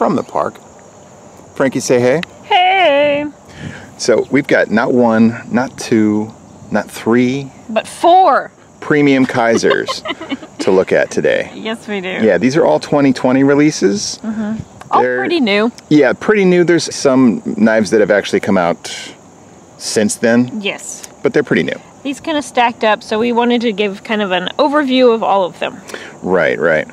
from the park. Frankie, say hey. Hey. So we've got not one, not two, not three, but four premium Kizers to look at today. Yes, we do. Yeah, these are all 2020 releases. Mm-hmm. All pretty new. Yeah, pretty new. There's some knives that have actually come out since then. Yes. But they're pretty new. These kind of stacked up, so we wanted to give kind of an overview of all of them. Right, right.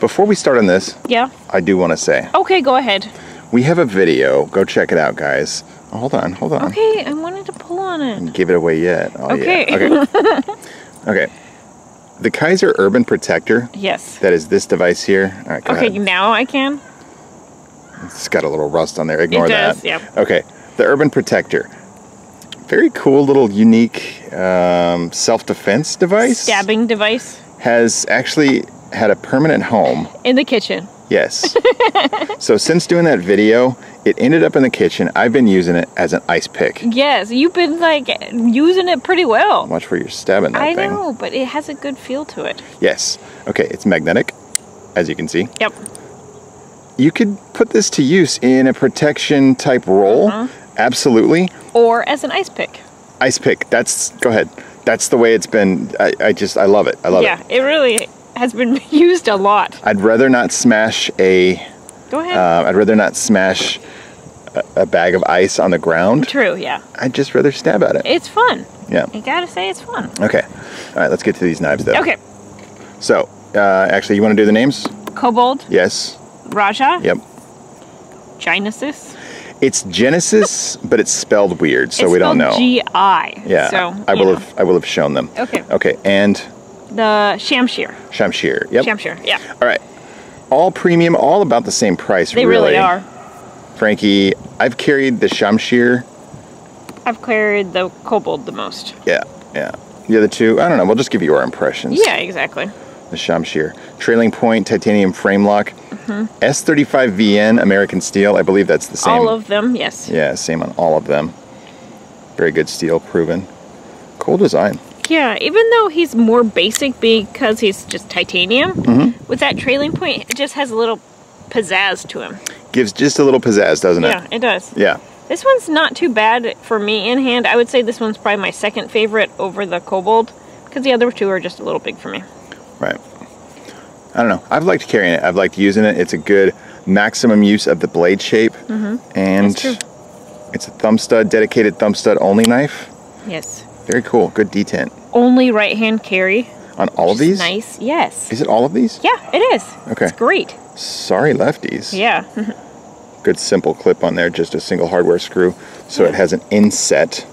Before we start on this, yeah, I do want to say. Okay, go ahead. We have a video. Go check it out, guys. Oh, hold on, hold on. Okay, I wanted to pull on it. I didn't give it away yet. Oh, okay. Yeah. Okay. Okay. The Kizer Urban Protector. Yes. That is this device here. All right, okay, ahead. Now I can. It's got a little rust on there. Ignore that. It does, yeah. Okay, the Urban Protector. Very cool little unique self-defense device. Stabbing device. Has actually had a permanent home. In the kitchen. Yes. So since doing that video, it ended up in the kitchen. I've been using it as an ice pick. Yes, you've been like using it pretty well. Watch where you're stabbing that thing. I know, but it has a good feel to it. Yes. Okay, it's magnetic, as you can see. Yep. You could put this to use in a protection type role, absolutely. Or as an ice pick. Ice pick, that's, go ahead. That's the way it's been, I love it, I love it. Yeah, it really has been used a lot. I'd rather not smash a, go ahead. I'd rather not smash a bag of ice on the ground. True, yeah. I'd just rather stab at it. It's fun. Yeah. You gotta say it's fun. Okay, all right, let's get to these knives though. Okay. So, actually, you wanna do the names? Kobold. Yes. Raja. Yep. Gynesis. It's Genesis, but it's spelled weird, so we don't know. G-I. Yeah. So I will have shown them. Okay. Okay, and the Shamshir. Shamshir. Yep. Shamshir. Yeah. All right. All premium, all about the same price. They really are. Frankie, I've carried the Shamshir. I've carried the Kobold the most. Yeah. Yeah. The other two, I don't know. We'll just give you our impressions. Yeah. Exactly. The Shamshir. Trailing point, titanium frame lock. S35VN, American steel. I believe that's the same. All of them, yes. Yeah, same on all of them. Very good steel, proven. Cool design. Yeah, even though he's more basic because he's just titanium, with that trailing point, it just has a little pizzazz to him. Gives just a little pizzazz, doesn't it? Yeah, it does. Yeah. This one's not too bad for me in hand. I would say this one's probably my second favorite over the Kobold because the other two are just a little big for me. Right. I don't know. I've liked carrying it. I've liked using it. It's a good maximum use of the blade shape. And it's a thumb stud, dedicated thumb stud only knife. Yes. Very cool. Good detent. Only right hand carry. On all of these? Nice. Yes. Is it all of these? Yeah, it is. Okay. It's great. Sorry, lefties. Yeah. Good simple clip on there. Just a single hardware screw. So it has an inset,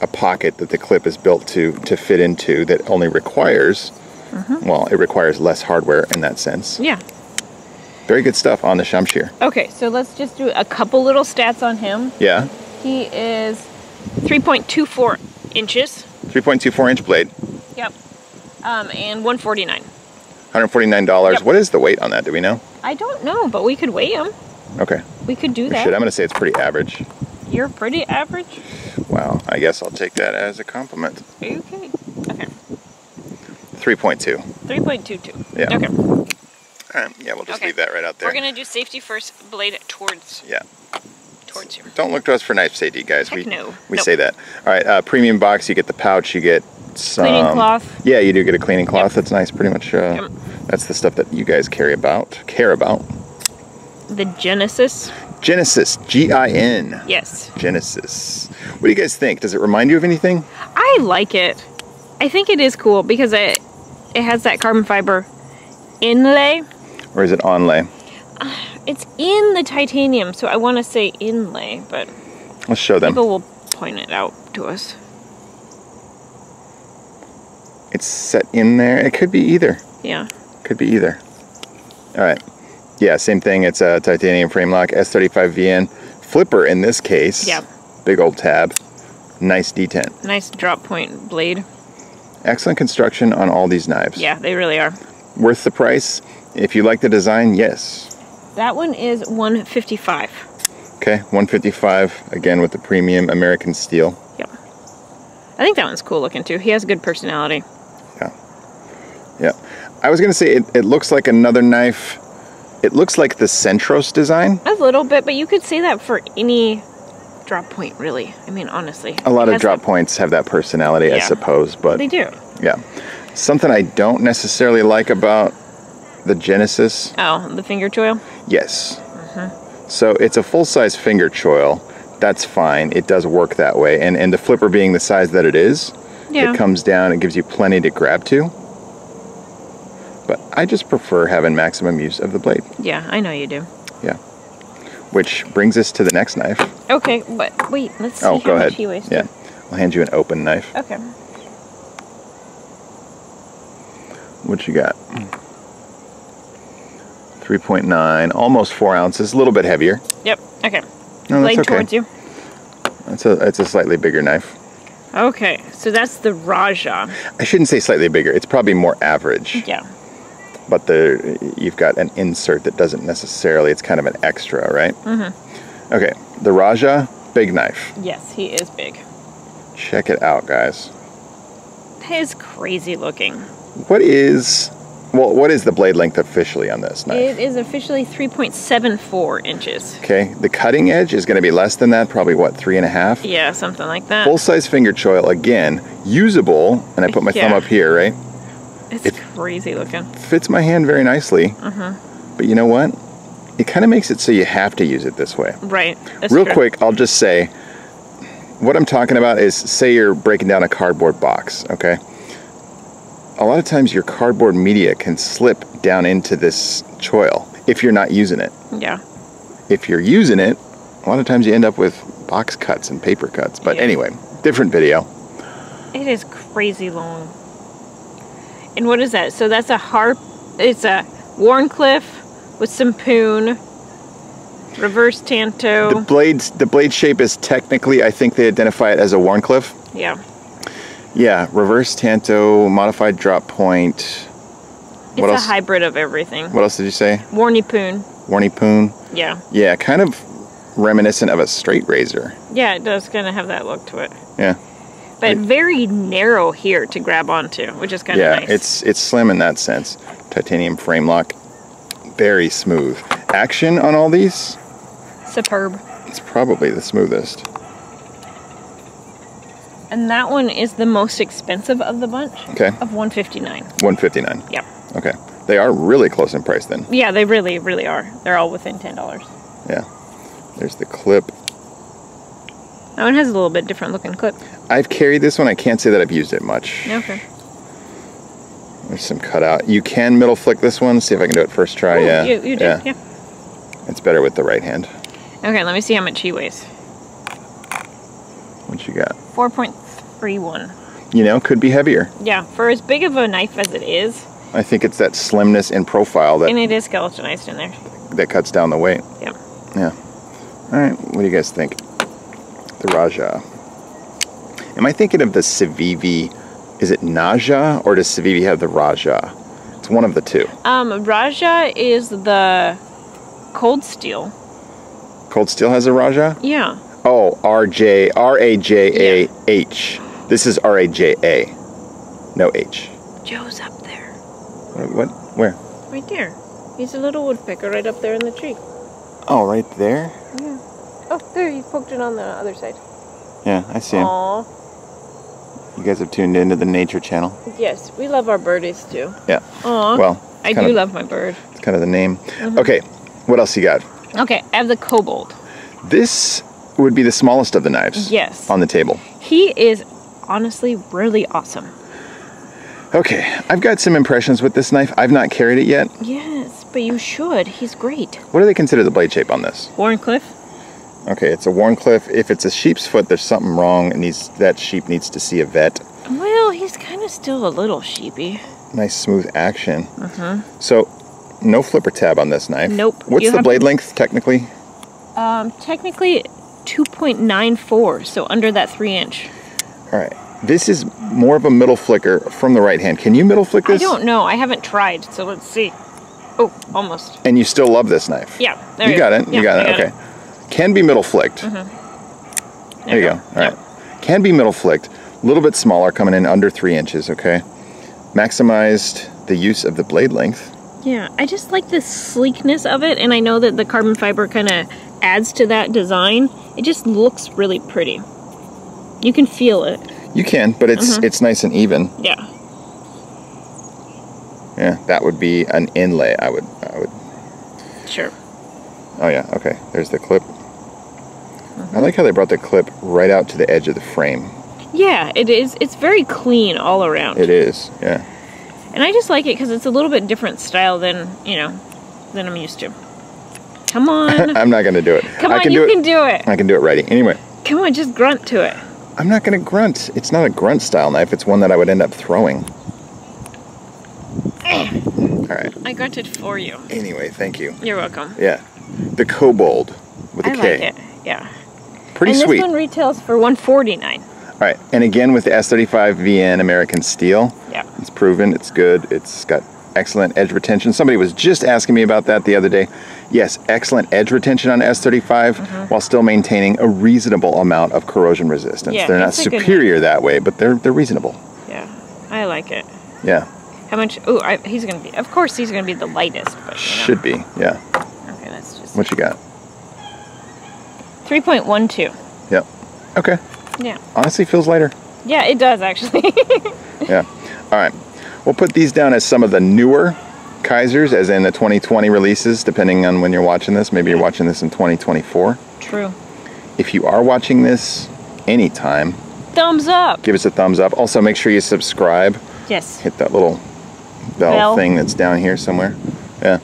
a pocket that the clip is built to fit into that only requires... well, it requires less hardware in that sense. Yeah. Very good stuff on the Shamshir. Okay, so let's just do a couple little stats on him. Yeah. He is 3.24 inches. 3.24 inch blade. Yep. And $149. $149. Yep. What is the weight on that? Do we know? I don't know, but we could weigh him. Okay. We could do that. I'm going to say it's pretty average. You're pretty average? Wow. I guess I'll take that as a compliment. Okay. Okay. 3.2. 3.22. Yeah. Okay. All right. Yeah, we'll just leave that right out there. We're going to do safety first, blade towards. Yeah. Towards you. Don't look to us for knife safety, guys. Heck we say that. All right. Premium box. You get the pouch. You get some cleaning cloth. Yeah, you do get a cleaning cloth. Yep. That's nice. Pretty much. That's the stuff that you guys care about. The Gynesis. Gynesis. G-I-N. Yes. Gynesis. What do you guys think? Does it remind you of anything? I like it. I think it is cool because it has that carbon fiber inlay. Or is it onlay? It's in the titanium, so I want to say inlay, but let's show them. People will point it out to us. It's set in there. It could be either. Yeah. Could be either. All right. Yeah, same thing. It's a titanium frame lock, S35VN. Flipper in this case. Yeah. Big old tab. Nice detent. Nice drop point blade. Excellent construction on all these knives. Yeah, they really are. Worth the price. If you like the design, yes. That one is $155. Okay, $155 again with the premium American steel. Yep. I think that one's cool looking too. He has good personality. Yeah. Yeah. I was gonna say it looks like another knife It looks like the Centros design. A little bit, but you could say that for any drop point, really. I mean, honestly. A lot of drop points have that personality, yeah. I suppose, but... They do. Yeah. Something I don't necessarily like about the Gynesis... Oh, the finger choil? Yes. Mm-hmm. So it's a full-size finger choil. That's fine. It does work that way. And the flipper being the size that it is, yeah. It comes down. It gives you plenty to grab to. But I just prefer having maximum use of the blade. Yeah, I know you do. Yeah. Which brings us to the next knife. Okay, but wait, let's see how much he wasted. Yeah, I'll hand you an open knife. Okay. What you got? 3.9, almost 4 ounces, a little bit heavier. Yep, okay. No, blade okay. towards you. It's a slightly bigger knife. Okay, so that's the Raja. I shouldn't say slightly bigger, it's probably more average. Yeah. But you've got an insert that doesn't necessarily, it's kind of an extra, right? Mm-hmm. Okay, the Raja, big knife. Yes, he is big. Check it out, guys. That is crazy looking. What is the blade length officially on this knife? It is officially 3.74 inches. Okay, the cutting edge is going to be less than that, probably what, 3.5? Yeah, something like that. Full-size finger choil, again, usable, and I put my thumb up here, right? It's crazy looking. Fits my hand very nicely. Mm-hmm. But you know what? It kind of makes it so you have to use it this way. Right. That's Real true. Quick, I'll just say, what I'm talking about is, say you're breaking down a cardboard box, okay? A lot of times your cardboard media can slip down into this choil if you're not using it. Yeah. If you're using it, a lot of times you end up with box cuts and paper cuts. But anyway, different video. It is crazy long. And what is that? So that's a harp. It's a Warncliffe with some poon, reverse tanto. The blade shape is technically, I think they identify it as a Warncliffe. Yeah. Yeah, reverse tanto, modified drop point. It's a hybrid of everything. What else did you say? Warny poon. Warny poon. Yeah. Yeah, kind of reminiscent of a straight razor. Yeah, it does kind of have that look to it. Yeah. But very narrow here to grab onto, which is kind of nice. Yeah, it's slim in that sense. Titanium frame lock, very smooth. Action on all these? Superb. It's probably the smoothest. And that one is the most expensive of the bunch. Okay. Of $159. $159. Yep. Okay. They are really close in price then. Yeah, they really, really are. They're all within $10. Yeah. There's the clip. That one has a little bit different looking clip. I've carried this one. I can't say that I've used it much. Okay. There's some cutout. You can middle flick this one. See if I can do it first try. Ooh, yeah. You do. Yeah. It's better with the right hand. Okay, let me see how much he weighs. What you got? 4.31. You know, could be heavier. Yeah, for as big of a knife as it is. I think it's that slimness in profile that. And it is skeletonized in there. That cuts down the weight. Yeah. Yeah. All right. What do you guys think? The Raja. Am I thinking of the Civivi? Is it Naja or does Civivi have the Raja? It's one of the two. Raja is the Cold Steel. Cold Steel has a Raja? Yeah. Oh, R-A-J-A-H. Yeah. This is R-A-J-A. No H. Joe's up there. What? Where? Right there. He's a little woodpecker right up there in the tree. Oh, right there? Yeah. Oh, there, you poked it on the other side. Yeah, I see him. Aww. You guys have tuned into the Nature Channel. Yes, we love our birdies too. Yeah. Aww. Well, I do love my bird. It's kind of the name. Mm-hmm. Okay, what else you got? Okay, I have the Kobold. This would be the smallest of the knives. Yes. On the table. He is honestly really awesome. Okay, I've got some impressions with this knife. I've not carried it yet. Yes, but you should. He's great. What do they consider the blade shape on this? Warncliffe. Okay, it's a Warncliffe. If it's a sheep's foot, there's something wrong. And that sheep needs to see a vet. Well, he's kind of still a little sheepy. Nice smooth action. Mm-hmm. So, no flipper tab on this knife. Nope. What's the blade length, technically? Technically, 2.94, so under that 3-inch. All right. This is more of a middle flicker from the right hand. Can you middle flick this? I don't know. I haven't tried, so let's see. Oh, almost. And you still love this knife? Yeah. There you go. Got it. Yeah, you got it. Okay. Can be middle flicked. Mm-hmm. There you go. All right. Yep. Can be middle flicked. A little bit smaller, coming in under 3 inches, okay? Maximized the use of the blade length. Yeah, I just like the sleekness of it, and I know that the carbon fiber kind of adds to that design. It just looks really pretty. You can feel it. You can, but it's nice and even. Yeah. Yeah, that would be an inlay. I would. Sure. Oh yeah. Okay. There's the clip. I like how they brought the clip right out to the edge of the frame. Yeah, it is. It's very clean all around. It is. Yeah. And I just like it because it's a little bit different style than, you know, than I'm used to. Come on. I'm not going to do it. Come on, you can do it. I can do it writing. Anyway. Come on, just grunt to it. I'm not going to grunt. It's not a grunt style knife. It's one that I would end up throwing. All right. I grunted for you. Anyway, thank you. You're welcome. Yeah. The Kobold with a K. I like it. Yeah. Pretty sweet. And this one retails for $149. All right, and again with the S35VN American Steel. Yeah. It's proven, it's good, it's got excellent edge retention. Somebody was just asking me about that the other day. Yes, excellent edge retention on S35 while still maintaining a reasonable amount of corrosion resistance. Yeah, they're not superior that way, but they're reasonable. Yeah, I like it. Yeah. How much, oh, he's gonna be, of course he's gonna be the lightest. But, you know. Should be, yeah. Okay, that's just. What you got? 3.12. Yep, okay. Yeah. Honestly, feels lighter. Yeah, it does actually. Yeah. All right. We'll put these down as some of the newer Kizers, as in the 2020 releases, depending on when you're watching this. Maybe you're watching this in 2024. True. If you are watching this anytime, thumbs up. Give us a thumbs up. Also, make sure you subscribe. Yes. Hit that little bell thing that's down here somewhere. Yeah.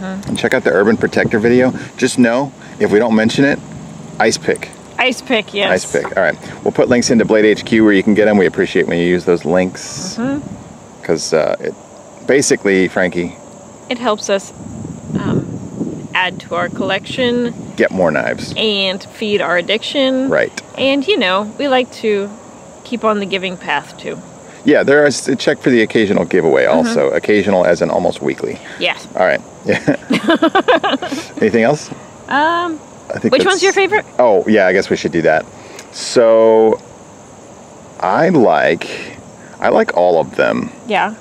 And check out the Urban Protector video. Just know, if we don't mention it, ice pick. Ice pick, yes. Ice pick, all right. We'll put links into Blade HQ where you can get them. We appreciate when you use those links. Because it basically, Frankie. It helps us add to our collection. Get more knives. And feed our addiction. Right. And you know, we like to keep on the giving path too. Yeah, there is a check for the occasional giveaway also. Occasional as in almost weekly. Yes. All right, yeah. Anything else? Which one's your favorite? Oh, yeah, I guess we should do that. So, I like all of them. Yeah.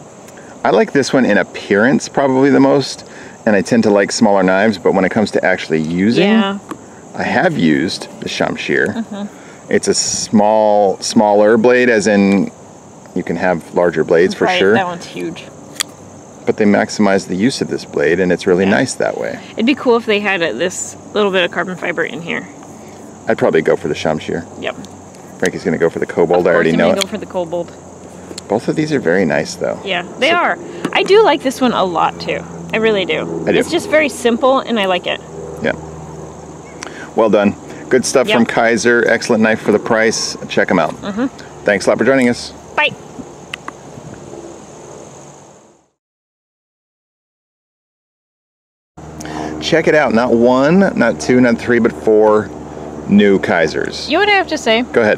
I like this one in appearance probably the most, and I tend to like smaller knives, but when it comes to actually using, I have used the Shamshir. It's a smaller blade, as in you can have larger blades for sure. That one's huge. But they maximize the use of this blade, and it's really nice that way. It'd be cool if they had this little bit of carbon fiber in here. I'd probably go for the Shamshir. Yep. Frankie's going to go for the Kobold. I already know it. Go for the Kobold. Both of these are very nice, though. Yeah, they are. I do like this one a lot too. I really do. I do. It's just very simple, and I like it. Yeah. Well done. Good stuff from Kizer. Excellent knife for the price. Check them out. Thanks a lot for joining us. Bye. Check it out, not one, not two, not three, but four new Kizers. You know what I have to say? Go ahead.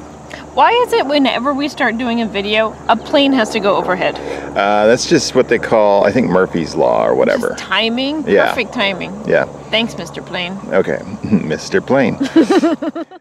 Why is it whenever we start doing a video, a plane has to go overhead? That's just what they call, I think, Murphy's Law or whatever. Just timing? Yeah. Perfect timing. Yeah. Thanks, Mr. Plane. Okay, Mr. Plane.